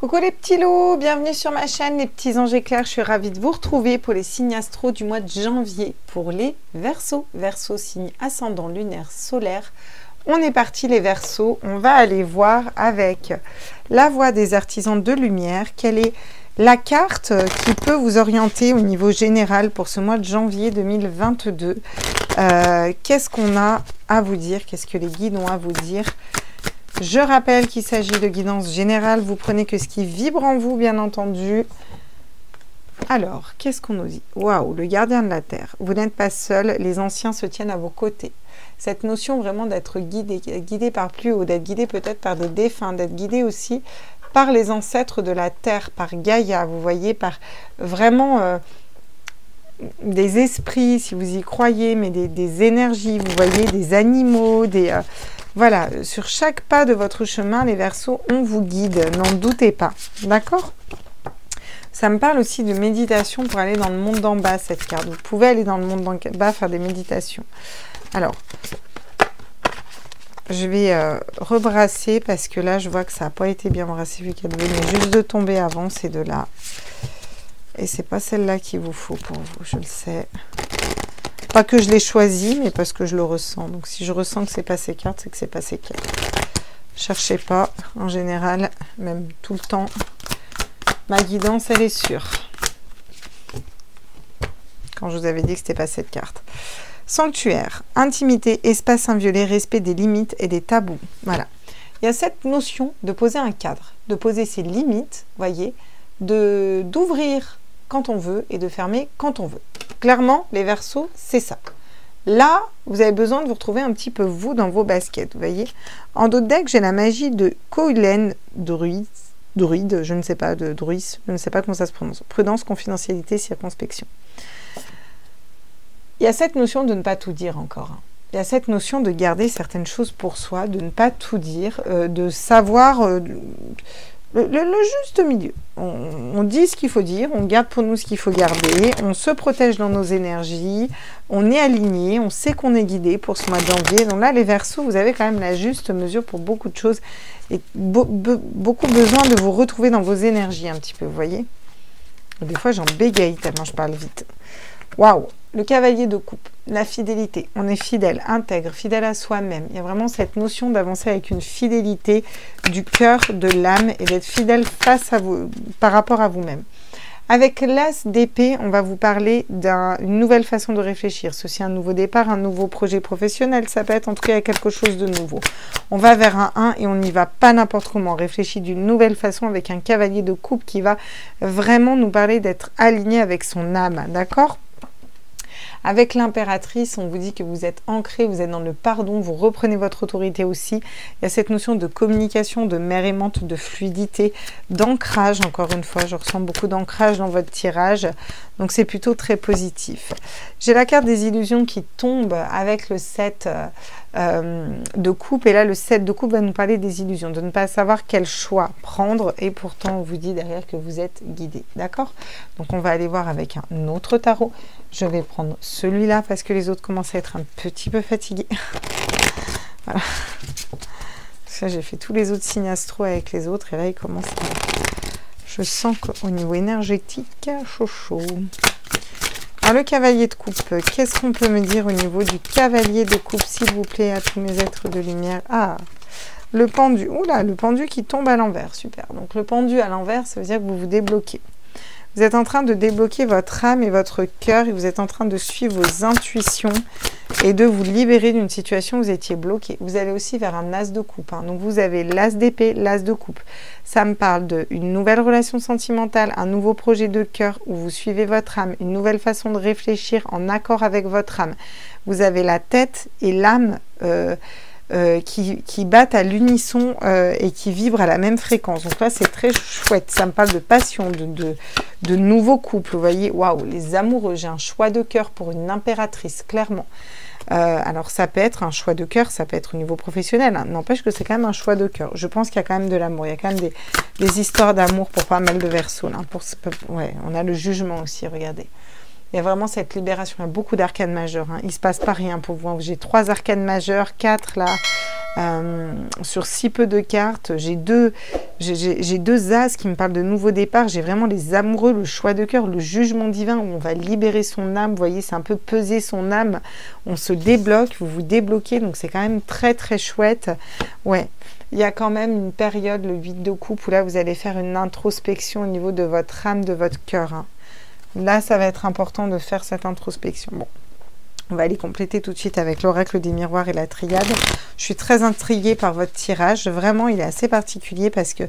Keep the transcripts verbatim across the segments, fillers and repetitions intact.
Coucou les petits loups, bienvenue sur ma chaîne les petits anges éclairs, je suis ravie de vous retrouver pour les signes astro du mois de janvier pour les Verseaux. Verseau, signe ascendant lunaire solaire. On est parti les Verseaux, on va aller voir avec la voix des artisans de lumière quelle est la carte qui peut vous orienter au niveau général pour ce mois de janvier deux mille vingt-deux. Euh, qu'est-ce qu'on a à vous dire, qu'est-ce que les guides ont à vous dire? Je rappelle qu'il s'agit de guidance générale. Vous prenez que ce qui vibre en vous, bien entendu. Alors, qu'est-ce qu'on nous dit? Waouh, le gardien de la terre. Vous n'êtes pas seul, les anciens se tiennent à vos côtés. Cette notion vraiment d'être guidé, guidé par plus haut, d'être guidé peut-être par des défunts, d'être guidé aussi par les ancêtres de la terre, par Gaïa, vous voyez, par vraiment... Euh, des esprits, si vous y croyez, mais des, des énergies, vous voyez, des animaux, des... Euh, voilà, sur chaque pas de votre chemin, les Verseaux, on vous guide, n'en doutez pas, d'accord? Ça me parle aussi de méditation pour aller dans le monde d'en bas, cette carte. Vous pouvez aller dans le monde d'en bas, faire des méditations. Alors, je vais euh, rebrasser, parce que là, je vois que ça n'a pas été bien brassé, vu qu'elle venait juste de tomber avant, c'est de là... Et c'est pas celle-là qu'il vous faut pour vous, je le sais. Pas que je l'ai choisie, mais parce que je le ressens. Donc si je ressens que c'est pas ces cartes, c'est que c'est pas ces cartes. Cherchez pas, en général, même tout le temps. Ma guidance, elle est sûre. Quand je vous avais dit que c'était pas cette carte. Sanctuaire, intimité, espace inviolé, respect des limites et des tabous. Voilà. Il y a cette notion de poser un cadre, de poser ses limites, voyez, de d'ouvrir quand on veut et de fermer quand on veut. Clairement, les Verseaux, c'est ça. Là, vous avez besoin de vous retrouver un petit peu vous dans vos baskets, vous voyez. En d'autres decks, j'ai la magie de Koilen Druide, druide, je ne sais pas, de Druis, je ne sais pas comment ça se prononce. Prudence, confidentialité, circonspection. Il y a cette notion de ne pas tout dire encore. Il y a cette notion de garder certaines choses pour soi, de ne pas tout dire, euh, de savoir... Euh, Le, le, le juste milieu. On, on dit ce qu'il faut dire, on garde pour nous ce qu'il faut garder, on se protège dans nos énergies, on est aligné, on sait qu'on est guidé pour ce mois de janvier. Donc là, les Verseaux, vous avez quand même la juste mesure pour beaucoup de choses et be be beaucoup besoin de vous retrouver dans vos énergies un petit peu, vous voyez. Des fois, j'en bégaye tellement je parle vite. Waouh! Le cavalier de coupe, la fidélité, on est fidèle, intègre, fidèle à soi-même. Il y a vraiment cette notion d'avancer avec une fidélité du cœur, de l'âme et d'être fidèle face à vous, par rapport à vous-même. Avec l'as d'épée, on va vous parler d'une un, nouvelle façon de réfléchir. Ceci, un nouveau départ, un nouveau projet professionnel. Ça peut être entrer à quelque chose de nouveau. On va vers un un et on n'y va pas n'importe comment. On réfléchit d'une nouvelle façon avec un cavalier de coupe qui va vraiment nous parler d'être aligné avec son âme. D'accord ? Avec l'impératrice, on vous dit que vous êtes ancré, vous êtes dans le pardon, vous reprenez votre autorité aussi. Il y a cette notion de communication, de mer aimante, de fluidité, d'ancrage. Encore une fois, je ressens beaucoup d'ancrage dans votre tirage. Donc, c'est plutôt très positif. J'ai la carte des illusions qui tombe avec le sept euh, de coupe. Et là, le sept de coupe va nous parler des illusions, de ne pas savoir quel choix prendre. Et pourtant, on vous dit derrière que vous êtes guidé. D'accord? Donc, on va aller voir avec un autre tarot. Je vais prendre celui-là parce que les autres commencent à être un petit peu fatigués. Voilà. Ça, j'ai fait tous les autres signes astro avec les autres et là, ils commencent à... Je sens qu'au niveau énergétique, chaud chaud. Alors, le cavalier de coupe, qu'est-ce qu'on peut me dire au niveau du cavalier de coupe, s'il vous plaît, à tous mes êtres de lumière? Ah, le pendu. Oula, le pendu qui tombe à l'envers. Super. Donc, le pendu à l'envers, ça veut dire que vous vous débloquez. Vous êtes en train de débloquer votre âme et votre cœur et vous êtes en train de suivre vos intuitions et de vous libérer d'une situation où vous étiez bloqué. Vous allez aussi vers un as de coupe. Hein. Donc, vous avez l'as d'épée, l'as de coupe. Ça me parle d'une nouvelle relation sentimentale, un nouveau projet de cœur où vous suivez votre âme, une nouvelle façon de réfléchir en accord avec votre âme. Vous avez la tête et l'âme euh, euh, qui, qui battent à l'unisson euh, et qui vibrent à la même fréquence. Donc là, c'est très chouette. Ça me parle de passion, de... de de nouveaux couples, vous voyez, waouh, les amoureux, j'ai un choix de cœur pour une impératrice, clairement. Euh, alors, ça peut être un choix de cœur, ça peut être au niveau professionnel, hein. N'empêche que c'est quand même un choix de cœur. Je pense qu'il y a quand même de l'amour, il y a quand même des, des histoires d'amour pour pas mal de Verseaux, là. Pour, ouais, on a le jugement aussi, regardez. Il y a vraiment cette libération, il y a beaucoup d'arcanes majeures, hein. Il ne se passe pas rien pour vous, hein. J'ai trois arcanes majeures, quatre là, Euh, sur si peu de cartes, j'ai deux, j'ai deux as qui me parlent de nouveau départ. J'ai vraiment les amoureux, le choix de cœur, le jugement divin où on va libérer son âme. Vous voyez, c'est un peu peser son âme. On se débloque, vous vous débloquez. Donc, c'est quand même très, très chouette. Ouais, il y a quand même une période, le huit de coupe, où là, vous allez faire une introspection au niveau de votre âme, de votre cœur. Hein. Là, ça va être important de faire cette introspection. Bon. On va aller compléter tout de suite avec l'oracle des miroirs et la triade. Je suis très intriguée par votre tirage. Vraiment, il est assez particulier parce que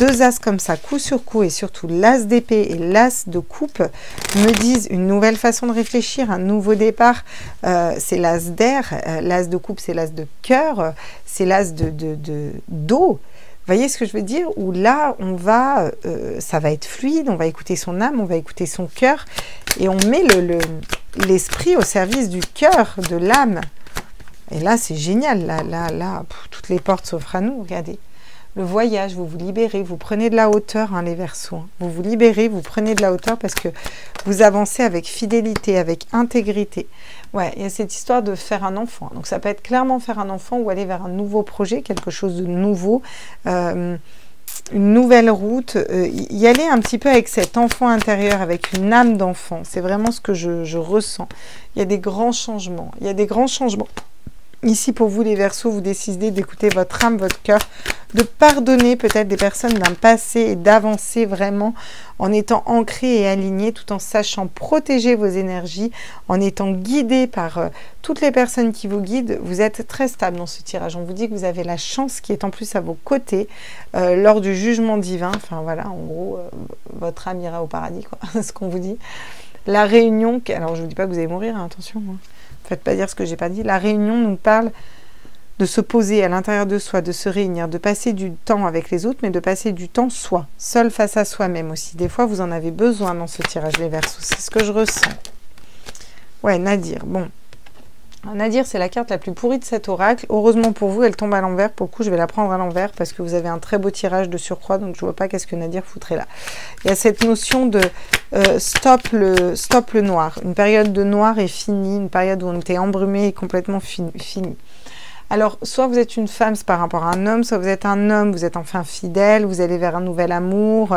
deux as comme ça, coup sur coup, et surtout l'as d'épée et l'as de coupe, me disent une nouvelle façon de réfléchir, un nouveau départ. Euh, c'est l'as d'air, euh, l'as de coupe, c'est l'as de cœur, c'est l'as de, de, de, d'eau. Vous voyez ce que je veux dire? Où là, on va, euh, ça va être fluide, on va écouter son âme, on va écouter son cœur, et on met le... le l'esprit au service du cœur, de l'âme. Et là, c'est génial. Là, là, là, pff, toutes les portes s'offrent à nous. Regardez. Le voyage, vous vous libérez, vous prenez de la hauteur, hein, les Verseaux. Hein. Vous vous libérez, vous prenez de la hauteur parce que vous avancez avec fidélité, avec intégrité. Ouais, il y a cette histoire de faire un enfant. Donc, ça peut être clairement faire un enfant ou aller vers un nouveau projet, quelque chose de nouveau. Euh, une nouvelle route, euh, y aller un petit peu avec cet enfant intérieur, avec une âme d'enfant, c'est vraiment ce que je, je ressens. Il y a des grands changements, il y a des grands changements. Ici pour vous les Verseaux, vous décidez d'écouter votre âme, votre cœur, de pardonner peut-être des personnes d'un passé et d'avancer vraiment en étant ancré et aligné, tout en sachant protéger vos énergies, en étant guidé par euh, toutes les personnes qui vous guident. Vous êtes très stable dans ce tirage. On vous dit que vous avez la chance qui est en plus à vos côtés euh, lors du jugement divin. Enfin voilà, en gros, euh, votre âme ira au paradis, quoi, ce qu'on vous dit. La réunion, alors je ne vous dis pas que vous allez mourir, hein, attention, hein. Ne faites pas dire ce que j'ai pas dit. La réunion nous parle de se poser à l'intérieur de soi, de se réunir, de passer du temps avec les autres, mais de passer du temps soi, seul face à soi-même aussi. Des fois, vous en avez besoin dans ce tirage, les Verseaux. C'est ce que je ressens. Ouais, Nadir, bon. Nadir, c'est la carte la plus pourrie de cet oracle. Heureusement pour vous, elle tombe à l'envers. Pour le coup, je vais la prendre à l'envers parce que vous avez un très beau tirage de surcroît. Donc, je vois pas qu'est-ce que Nadir foutrait là. Il y a cette notion de euh, stop, le, stop le noir. Une période de noir est finie. Une période où on était embrumé et complètement fini, finie. Alors, soit vous êtes une femme par rapport à un homme, soit vous êtes un homme, vous êtes enfin fidèle, vous allez vers un nouvel amour.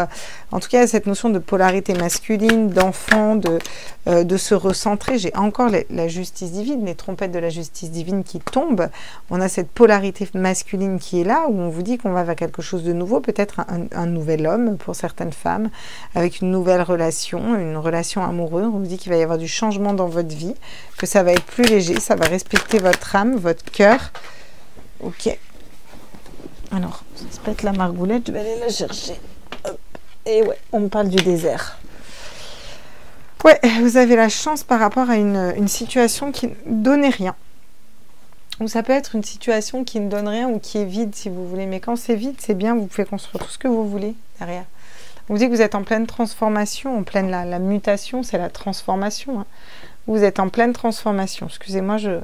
En tout cas, il y a cette notion de polarité masculine, d'enfant, de, euh, de se recentrer. J'ai encore les, la justice divine, les trompettes de la justice divine qui tombent. On a cette polarité masculine qui est là, où on vous dit qu'on va vers quelque chose de nouveau, peut-être un, un nouvel homme pour certaines femmes, avec une nouvelle relation, une relation amoureuse. On vous dit qu'il va y avoir du changement dans votre vie, que ça va être plus léger, ça va respecter votre âme, votre cœur. Ok, alors ça se pète la margoulette, je vais aller la chercher. Hop. Et ouais, on me parle du désert. Ouais, vous avez la chance par rapport à une, une situation qui ne donnait rien. Ou ça peut être une situation qui ne donne rien ou qui est vide si vous voulez. Mais quand c'est vide, c'est bien, vous pouvez construire tout ce que vous voulez derrière. On vous dit que vous êtes en pleine transformation, en pleine la, la mutation, c'est la transformation. Hein. Vous êtes en pleine transformation, excusez-moi, je...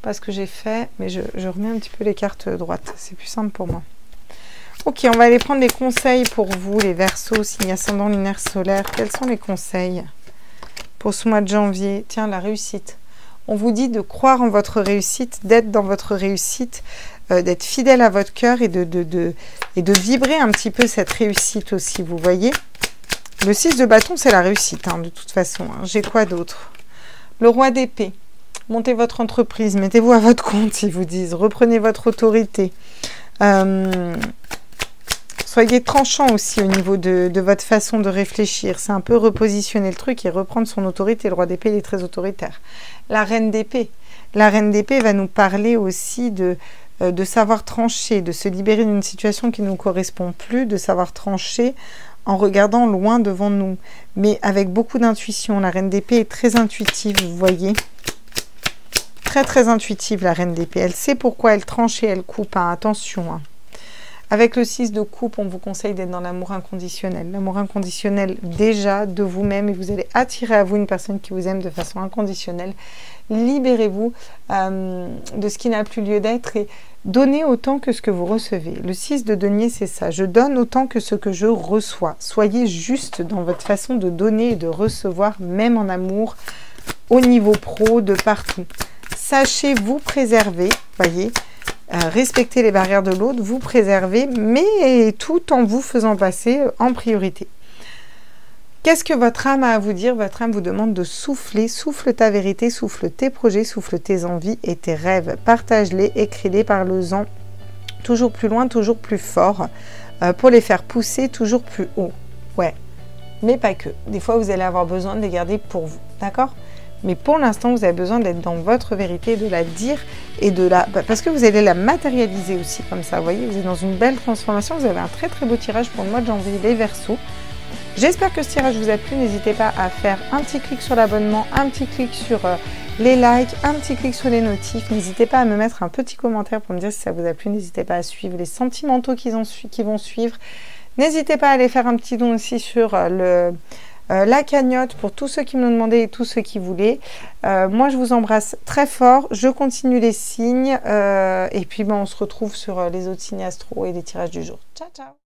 pas ce que j'ai fait, mais je, je remets un petit peu les cartes droites, c'est plus simple pour moi. Ok, on va aller prendre des conseils pour vous, les Verseaux, signe ascendant, lunaire, solaire. Quels sont les conseils pour ce mois de janvier? Tiens, la réussite. On vous dit de croire en votre réussite, d'être dans votre réussite, euh, d'être fidèle à votre cœur et de, de, de, et de vibrer un petit peu cette réussite aussi, vous voyez. Le six de bâton, c'est la réussite, hein, de toute façon. Hein. J'ai quoi d'autre? Le roi d'épée. Montez votre entreprise, mettez-vous à votre compte, ils vous disent. Reprenez votre autorité. Euh, soyez tranchant aussi au niveau de, de votre façon de réfléchir. C'est un peu repositionner le truc et reprendre son autorité. Le roi d'épée, il est très autoritaire. La reine d'épée. La reine d'épée va nous parler aussi de, euh, de savoir trancher, de se libérer d'une situation qui ne nous correspond plus, de savoir trancher en regardant loin devant nous. Mais avec beaucoup d'intuition. La reine d'épée est très intuitive, vous voyez. Très très intuitive la reine d'épée, elle sait pourquoi elle tranche et elle coupe, hein. Attention hein. Avec le six de coupe, on vous conseille d'être dans l'amour inconditionnel, l'amour inconditionnel déjà de vous-même, et vous allez attirer à vous une personne qui vous aime de façon inconditionnelle. Libérez-vous euh, de ce qui n'a plus lieu d'être et donnez autant que ce que vous recevez. Le six de denier, c'est ça, je donne autant que ce que je reçois. Soyez juste dans votre façon de donner et de recevoir, même en amour, au niveau pro, de partout. Sachez vous préserver, voyez, respectez les barrières de l'autre, vous préservez, mais tout en vous faisant passer en priorité. Qu'est-ce que votre âme a à vous dire? Votre âme vous demande de souffler. Souffle ta vérité, souffle tes projets, souffle tes envies et tes rêves. Partage-les, écris-les, parle-en toujours plus loin, toujours plus fort, euh, pour les faire pousser toujours plus haut. Ouais, mais pas que. Des fois, vous allez avoir besoin de les garder pour vous, d'accord? Mais pour l'instant, vous avez besoin d'être dans votre vérité, de la dire et de la... Parce que vous allez la matérialiser aussi, comme ça, vous voyez, vous êtes dans une belle transformation. Vous avez un très très beau tirage pour le mois de janvier, les Verseaux. J'espère que ce tirage vous a plu. N'hésitez pas à faire un petit clic sur l'abonnement, un petit clic sur les likes, un petit clic sur les notifs. N'hésitez pas à me mettre un petit commentaire pour me dire si ça vous a plu. N'hésitez pas à suivre les sentimentaux qui vont suivre. N'hésitez pas à aller faire un petit don aussi sur le... Euh, la cagnotte pour tous ceux qui me l'ont demandé et tous ceux qui voulaient. Euh, moi, je vous embrasse très fort. Je continue les signes. Euh, et puis, ben, on se retrouve sur les autres signes astro et les tirages du jour. Ciao, ciao!